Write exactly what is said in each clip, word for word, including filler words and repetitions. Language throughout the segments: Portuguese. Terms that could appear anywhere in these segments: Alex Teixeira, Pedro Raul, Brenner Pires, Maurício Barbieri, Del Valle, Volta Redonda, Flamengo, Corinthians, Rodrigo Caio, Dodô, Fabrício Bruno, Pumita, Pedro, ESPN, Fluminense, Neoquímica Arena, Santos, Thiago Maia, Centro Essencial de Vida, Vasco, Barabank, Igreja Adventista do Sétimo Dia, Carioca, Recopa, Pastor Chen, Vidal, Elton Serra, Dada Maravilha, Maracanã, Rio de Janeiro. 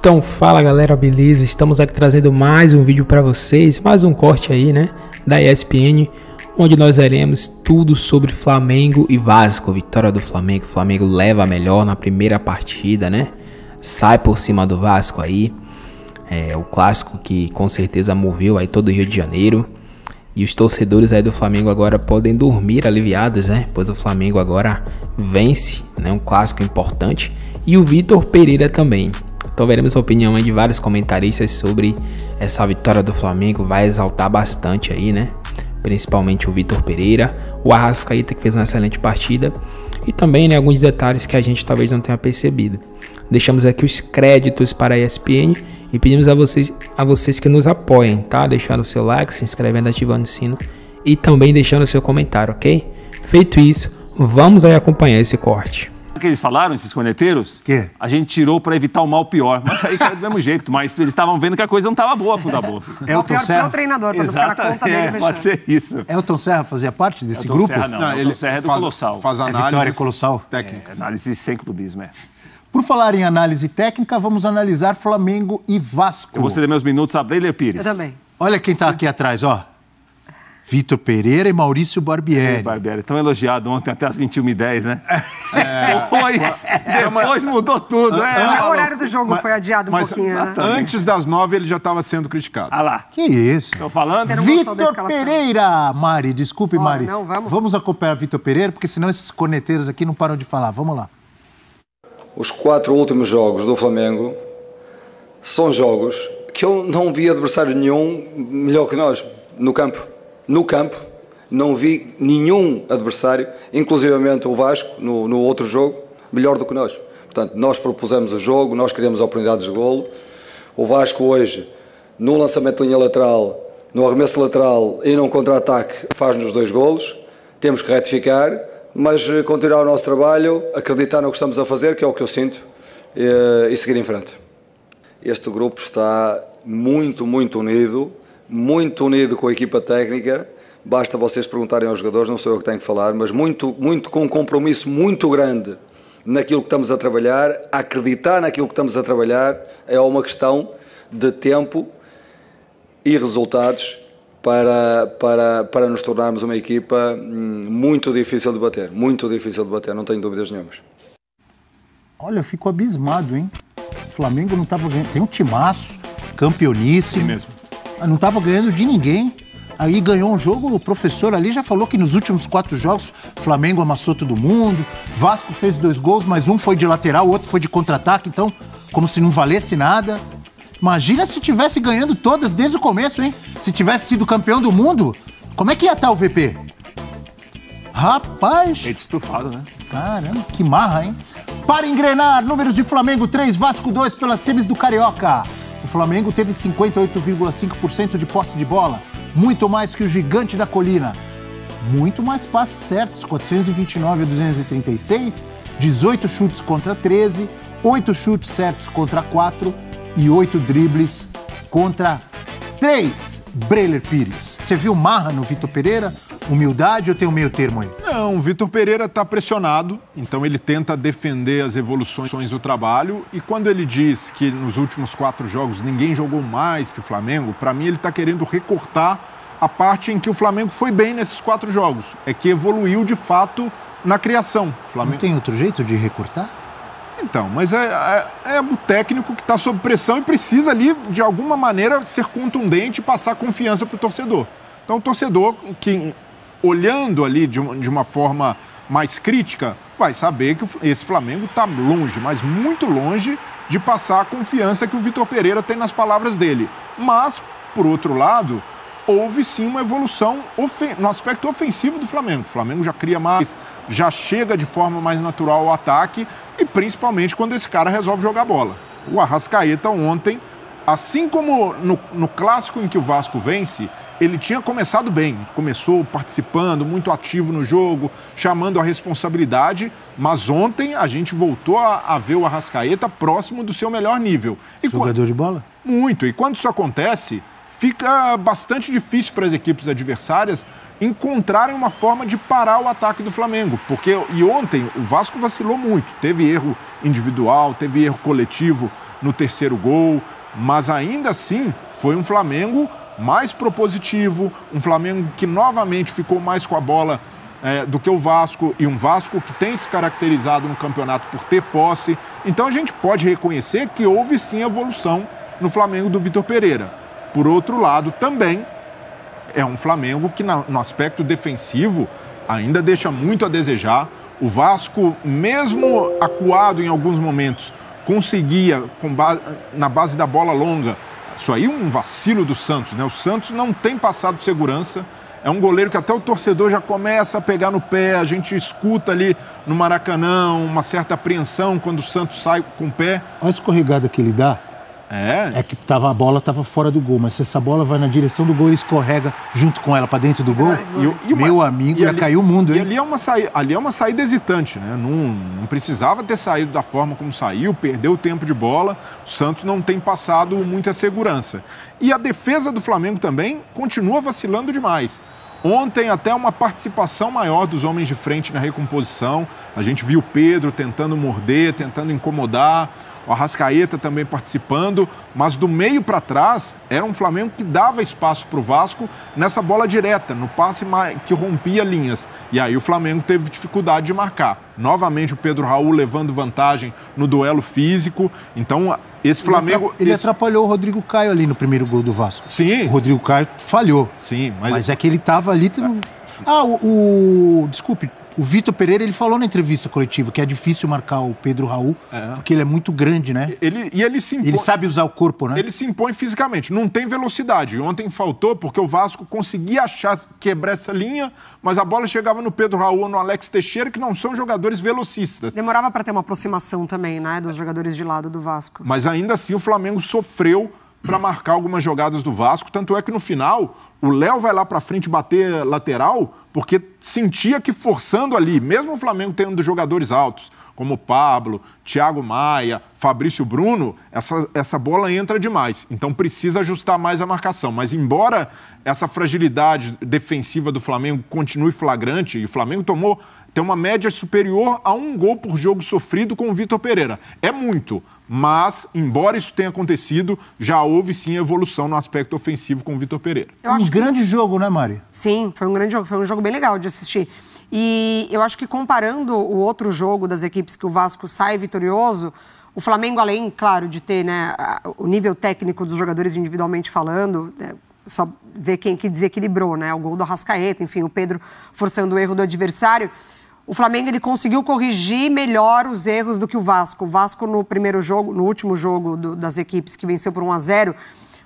Então fala galera, beleza? Estamos aqui trazendo mais um vídeo para vocês, mais um corte aí, né, da E S P N, onde nós veremos tudo sobre Flamengo e Vasco, vitória do Flamengo. O Flamengo leva a melhor na primeira partida, né, sai por cima do Vasco aí, é o clássico que com certeza moveu aí todo o Rio de Janeiro, e os torcedores aí do Flamengo agora podem dormir aliviados, né, pois o Flamengo agora vence, né, um clássico importante, e o Vitor Pereira também. Então veremos a opinião aí de vários comentaristas sobre essa vitória do Flamengo, vai exaltar bastante aí, né? Principalmente o Vitor Pereira, o Arrascaeta, que fez uma excelente partida, e também, né, alguns detalhes que a gente talvez não tenha percebido. Deixamos aqui os créditos para a E S P N e pedimos a vocês, a vocês que nos apoiem, tá? Deixando o seu like, se inscrevendo, ativando o sino e também deixando o seu comentário, ok? Feito isso, vamos aí acompanhar esse corte. Que eles falaram, esses corneteiros? Que? A gente tirou pra evitar o mal pior. Mas aí caiu do mesmo jeito. Mas eles estavam vendo que a coisa não tava boa pro Dabô. Elton Serra é o treinador, quando o cara conta dele mexendo. Pode ser isso. Elton Serra fazia parte desse Elton grupo? Serra, não, não, Elton ele Serra é do faz, Colossal. Faz análise. É vitória colossal. Técnica. É, análise sem clubismo, é. Por falar em análise técnica, vamos analisar Flamengo e Vasco. Eu vou ceder meus minutos a Brenner Pires. Eu também. Olha quem tá aqui atrás, ó. Vitor Pereira e Maurício Barbieri. Barbieri, tão elogiado ontem até as vinte e uma e dez, né? É, depois, é, depois é, mudou tudo, é, né? O horário do jogo mas, foi adiado um mas, pouquinho, mas, né? Antes das nove ele já estava sendo criticado. Ah lá. Que isso? Estou falando? Vitor Pereira, Mari, desculpe, oh, Mari. Não, vamos. Vamos acompanhar Vitor Pereira, porque senão esses corneteiros aqui não param de falar. Vamos lá. Os quatro últimos jogos do Flamengo são jogos que eu não vi adversário nenhum melhor que nós no campo. No campo, não vi nenhum adversário, inclusivamente o Vasco, no, no outro jogo, melhor do que nós. Portanto, nós propusemos o jogo, nós criamos oportunidades de golo. O Vasco hoje, no lançamento de linha lateral, no arremesso lateral e num contra-ataque, faz-nos dois golos. Temos que retificar, mas continuar o nosso trabalho, acreditar no que estamos a fazer, que é o que eu sinto, e, e seguir em frente. Este grupo está muito, muito unido. Muito unido com a equipa técnica, basta vocês perguntarem aos jogadores, não sou eu que tenho que falar, mas muito, muito com um compromisso muito grande naquilo que estamos a trabalhar, acreditar naquilo que estamos a trabalhar, é uma questão de tempo e resultados para, para, para nos tornarmos uma equipa muito difícil de bater, muito difícil de bater, não tenho dúvidas nenhuma. Olha, eu fico abismado, hein? O Flamengo não estava ganhando, tem um timaço, campeoníssimo. Sim mesmo. Não estava ganhando de ninguém. Aí ganhou um jogo, o professor ali já falou que nos últimos quatro jogos Flamengo amassou todo mundo, Vasco fez dois gols, mas um foi de lateral, o outro foi de contra-ataque, então como se não valesse nada. Imagina se tivesse ganhando todas desde o começo, hein? Se tivesse sido campeão do mundo, como é que ia estar o V P? Rapaz! Peito estufado, né? Caramba, que marra, hein? Para engrenar, números de Flamengo três, Vasco dois pelas semis do Carioca. O Flamengo teve cinquenta e oito vírgula cinco por cento de posse de bola, muito mais que o gigante da colina. Muito mais passes certos, quatrocentos e vinte e nove a duzentos e trinta e seis, dezoito chutes contra treze, oito chutes certos contra quatro e oito dribles contra três. Brenner Pires, você viu marra no Vitor Pereira? Humildade ou tem um meio termo aí? Não, o Vitor Pereira está pressionado, então ele tenta defender as evoluções do trabalho, e quando ele diz que nos últimos quatro jogos ninguém jogou mais que o Flamengo, para mim ele está querendo recortar a parte em que o Flamengo foi bem nesses quatro jogos, é que evoluiu de fato na criação. Flamengo... Não tem outro jeito de recortar? Então, mas é, é, é o técnico que está sob pressão e precisa ali, de alguma maneira, ser contundente e passar confiança para o torcedor. Então o torcedor que... olhando ali de uma forma mais crítica, vai saber que esse Flamengo está longe, mas muito longe de passar a confiança que o Vitor Pereira tem nas palavras dele. Mas, por outro lado, houve sim uma evolução no aspecto ofensivo do Flamengo. O Flamengo já cria mais, já chega de forma mais natural ao ataque e principalmente quando esse cara resolve jogar bola. O Arrascaeta ontem, assim como no, no clássico em que o Vasco vence, ele tinha começado bem, começou participando, muito ativo no jogo, chamando a responsabilidade, mas ontem a gente voltou a, a ver o Arrascaeta próximo do seu melhor nível. E jogador quando... de bola? Muito, e quando isso acontece, fica bastante difícil para as equipes adversárias encontrarem uma forma de parar o ataque do Flamengo. Porque, e ontem, o Vasco vacilou muito. Teve erro individual, teve erro coletivo no terceiro gol. Mas ainda assim, foi um Flamengo mais propositivo, um Flamengo que novamente ficou mais com a bola é, do que o Vasco, e um Vasco que tem se caracterizado no campeonato por ter posse. Então a gente pode reconhecer que houve sim evolução no Flamengo do Vitor Pereira. Por outro lado, também é um Flamengo que na, no aspecto defensivo ainda deixa muito a desejar. O Vasco, mesmo acuado em alguns momentos, conseguia com base, na base da bola longa. Isso aí é um vacilo do Santos, né? O Santos não tem passado segurança. É um goleiro que até o torcedor já começa a pegar no pé. A gente escuta ali no Maracanã uma certa apreensão quando o Santos sai com o pé. Olha a escorregada que ele dá. É. É que tava, a bola estava fora do gol, mas se essa bola vai na direção do gol, ele escorrega junto com ela para dentro do gol. E, e uma, meu amigo, e já ali, caiu o mundo, hein? E ali é uma saída, ali é uma saída hesitante, né? Não, não precisava ter saído da forma como saiu, perdeu o tempo de bola. O Santos não tem passado muita segurança. E a defesa do Flamengo também continua vacilando demais. Ontem até uma participação maior dos homens de frente na recomposição. A gente viu o Pedro tentando morder, tentando incomodar. O Arrascaeta também participando, mas do meio para trás era um Flamengo que dava espaço para o Vasco nessa bola direta, no passe que rompia linhas. E aí o Flamengo teve dificuldade de marcar. Novamente o Pedro Raul levando vantagem no duelo físico. Então esse Flamengo... Ele esse... atrapalhou o Rodrigo Caio ali no primeiro gol do Vasco. Sim. O Rodrigo Caio falhou. Sim, mas... Mas é que ele estava ali... Ah, o... o... Desculpe. O Vitor Pereira, ele falou na entrevista coletiva que é difícil marcar o Pedro Raul, é. porque ele é muito grande, né? Ele, e ele se impõe... Ele sabe usar o corpo, né? Ele se impõe fisicamente, não tem velocidade. Ontem faltou porque o Vasco conseguia achar, quebrar essa linha, mas a bola chegava no Pedro Raul ou no Alex Teixeira, que não são jogadores velocistas. Demorava para ter uma aproximação também, né? Dos jogadores de lado do Vasco. Mas ainda assim o Flamengo sofreu para marcar algumas jogadas do Vasco, tanto é que no final... O Léo vai lá para frente bater lateral porque sentia que forçando ali, mesmo o Flamengo tendo jogadores altos, como Pablo, Thiago Maia, Fabrício Bruno, essa, essa bola entra demais. Então precisa ajustar mais a marcação. Mas embora essa fragilidade defensiva do Flamengo continue flagrante, e o Flamengo tomou, tem uma média superior a um gol por jogo sofrido com o Vitor Pereira. É muito. Mas, embora isso tenha acontecido, já houve sim evolução no aspecto ofensivo com o Vitor Pereira. Eu acho um que... grande jogo, né, Mari? Sim, foi um grande jogo, foi um jogo bem legal de assistir. E eu acho que comparando o outro jogo das equipes que o Vasco sai vitorioso, o Flamengo, além, claro, de ter, né, o nível técnico dos jogadores individualmente falando, é só ver quem que desequilibrou, né? O gol do Arrascaeta, enfim, o Pedro forçando o erro do adversário... O Flamengo, ele conseguiu corrigir melhor os erros do que o Vasco. O Vasco, no primeiro jogo, no último jogo do, das equipes que venceu por um a zero,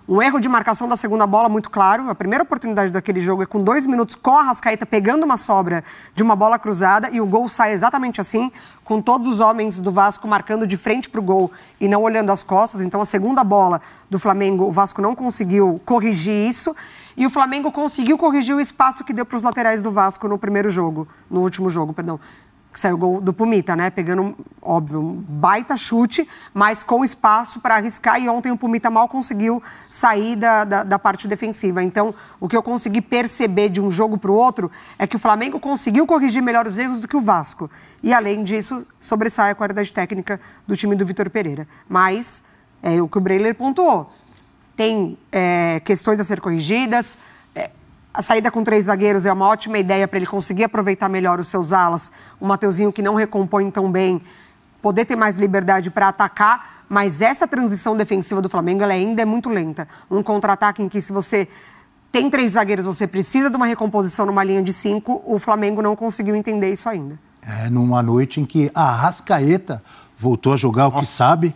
um erro de marcação da segunda bola, muito claro. A primeira oportunidade daquele jogo é com dois minutos com a Arrascaeta pegando uma sobra de uma bola cruzada e o gol sai exatamente assim, com todos os homens do Vasco marcando de frente para o gol e não olhando as costas. Então, a segunda bola do Flamengo, o Vasco não conseguiu corrigir isso. E o Flamengo conseguiu corrigir o espaço que deu para os laterais do Vasco no primeiro jogo, no último jogo, perdão, que saiu o gol do Pumita, né? Pegando, óbvio, um baita chute, mas com espaço para arriscar. E ontem o Pumita mal conseguiu sair da, da, da parte defensiva. Então, o que eu consegui perceber de um jogo para o outro é que o Flamengo conseguiu corrigir melhor os erros do que o Vasco. E, além disso, sobressai a qualidade técnica do time do Vitor Pereira. Mas, é o que o Brenner pontuou. Tem é, questões a ser corrigidas. É, a saída com três zagueiros é uma ótima ideia para ele conseguir aproveitar melhor os seus alas. O Mateuzinho, que não recompõe tão bem, poder ter mais liberdade para atacar. Mas essa transição defensiva do Flamengo ela ainda é muito lenta. Um contra-ataque em que, se você tem três zagueiros, você precisa de uma recomposição numa linha de cinco. O Flamengo não conseguiu entender isso ainda. É numa noite em que a Arrascaeta voltou a jogar o que sabe...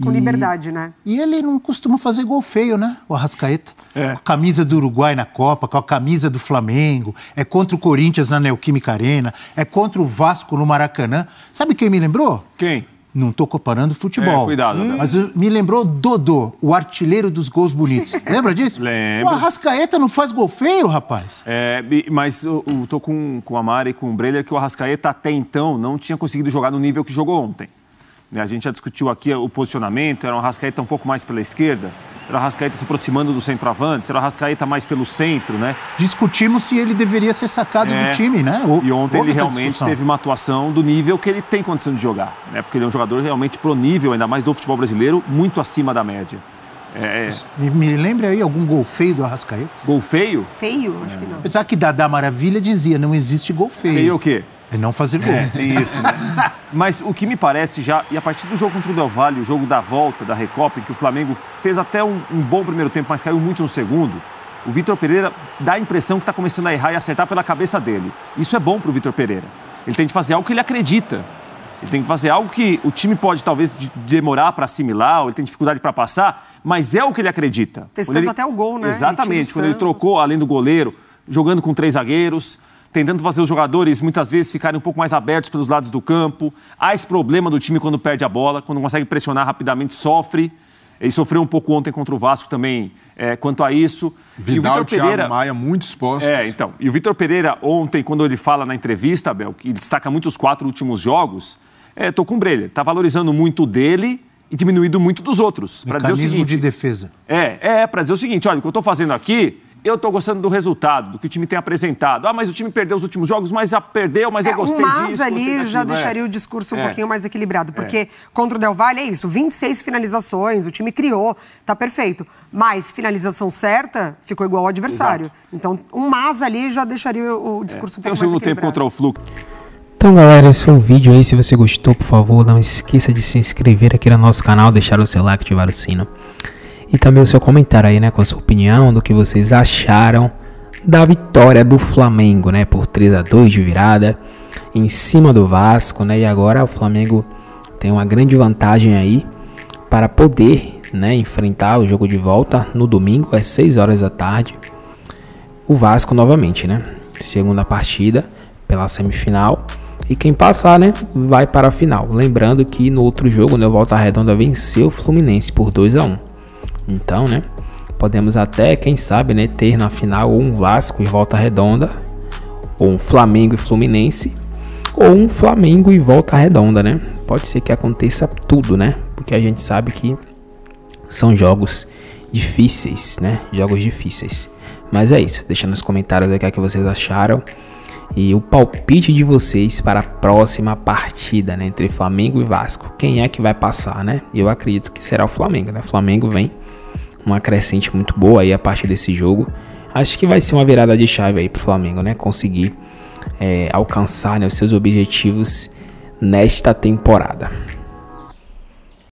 Com liberdade, e, né? E ele não costuma fazer gol feio, né? O Arrascaeta. É. Com a camisa do Uruguai na Copa, com a camisa do Flamengo. É contra o Corinthians na Neoquímica Arena. É contra o Vasco no Maracanã. Sabe quem me lembrou? Quem? Não tô comparando futebol. É, cuidado, hum. Mas me lembrou Dodô, o artilheiro dos gols bonitos. Lembra disso? Lembro. O Arrascaeta não faz gol feio, rapaz. É, mas eu, eu tô com, com a Mari e com o Breler que o Arrascaeta até então não tinha conseguido jogar no nível que jogou ontem. A gente já discutiu aqui o posicionamento, era um Arrascaeta um pouco mais pela esquerda. Era o Arrascaeta se aproximando do centroavante, era o Arrascaeta mais pelo centro, né? Discutimos se ele deveria ser sacado é, do time, né? O, e ontem ele realmente discussão. teve uma atuação do nível que ele tem condição de jogar, né? Porque ele é um jogador realmente pro nível, ainda mais do futebol brasileiro, muito acima da média. É. Me, me lembra aí algum gol feio do Arrascaeta? Gol feio? Feio, acho que não. Apesar que Dada Maravilha dizia, não existe gol feio. Feio o quê? É não fazer gol. É, tem isso, né? Mas o que me parece já, e a partir do jogo contra o Del Valle, o jogo da volta, da Recopa, em que o Flamengo fez até um, um bom primeiro tempo, mas caiu muito no segundo, o Vitor Pereira dá a impressão que está começando a errar e acertar pela cabeça dele. Isso é bom para o Vitor Pereira. Ele tem que fazer algo que ele acredita. Ele tem que fazer algo que o time pode, talvez, demorar para assimilar, ou ele tem dificuldade para passar, mas é o que ele acredita. Testando ele... até o gol, né? Exatamente. Ele quando ele trocou, além do goleiro, jogando com três zagueiros, tentando fazer os jogadores, muitas vezes, ficarem um pouco mais abertos pelos lados do campo. Há esse problema do time quando perde a bola, quando consegue pressionar rapidamente, sofre. Ele sofreu um pouco ontem contra o Vasco também é, quanto a isso. Vidal e o Pereira... Thiago Maia muito expostos. É, então. E o Vitor Pereira, ontem, quando ele fala na entrevista, Abel, que destaca muito os quatro últimos jogos, é, tô com brelha. Tá valorizando muito dele e diminuindo muito dos outros. Para dizer o seguinte... Mecanismo de defesa. É, é, para dizer o seguinte, olha, o que eu tô fazendo aqui, eu tô gostando do resultado, do que o time tem apresentado. Ah, mas o time perdeu os últimos jogos, mas já perdeu, mas é, eu gostei disso. Mas ali já deixaria é. o discurso um é. pouquinho mais equilibrado, porque é. contra o Del Valle é isso, vinte e seis finalizações, o time criou, tá perfeito. Mas finalização certa, ficou igual ao adversário. Exato. Então, um mas ali já deixaria o discurso é. um pouco mais equilibrado. Tem o segundo tempo contra o Flu. Então, galera, esse foi o vídeo aí. Se você gostou, por favor, não esqueça de se inscrever aqui no nosso canal, deixar o seu like, ativar o sino. E também o seu comentário aí, né, com a sua opinião do que vocês acharam da vitória do Flamengo, né, por três a dois de virada em cima do Vasco, né? E agora o Flamengo tem uma grande vantagem aí para poder, né, enfrentar o jogo de volta no domingo às seis horas da tarde. O Vasco novamente, né? Segunda partida pela semifinal. E quem passar, né, vai para a final. Lembrando que no outro jogo, né, o Volta Redonda venceu o Fluminense por dois a um. Então, né, podemos até, quem sabe, né, ter na final ou um Vasco e Volta Redonda, ou um Flamengo e Fluminense, ou um Flamengo e Volta Redonda, né? Pode ser que aconteça tudo, né? Porque a gente sabe que são jogos difíceis, né? Jogos difíceis. Mas é isso, deixa nos comentários aí o que vocês acharam e o palpite de vocês para a próxima partida, né, entre Flamengo e Vasco. Quem é que vai passar, né? Eu acredito que será o Flamengo, né? O Flamengo vem uma crescente muito boa aí a partir desse jogo. Acho que vai ser uma virada de chave aí pro Flamengo, né? Conseguir é, alcançar, né, os seus objetivos nesta temporada.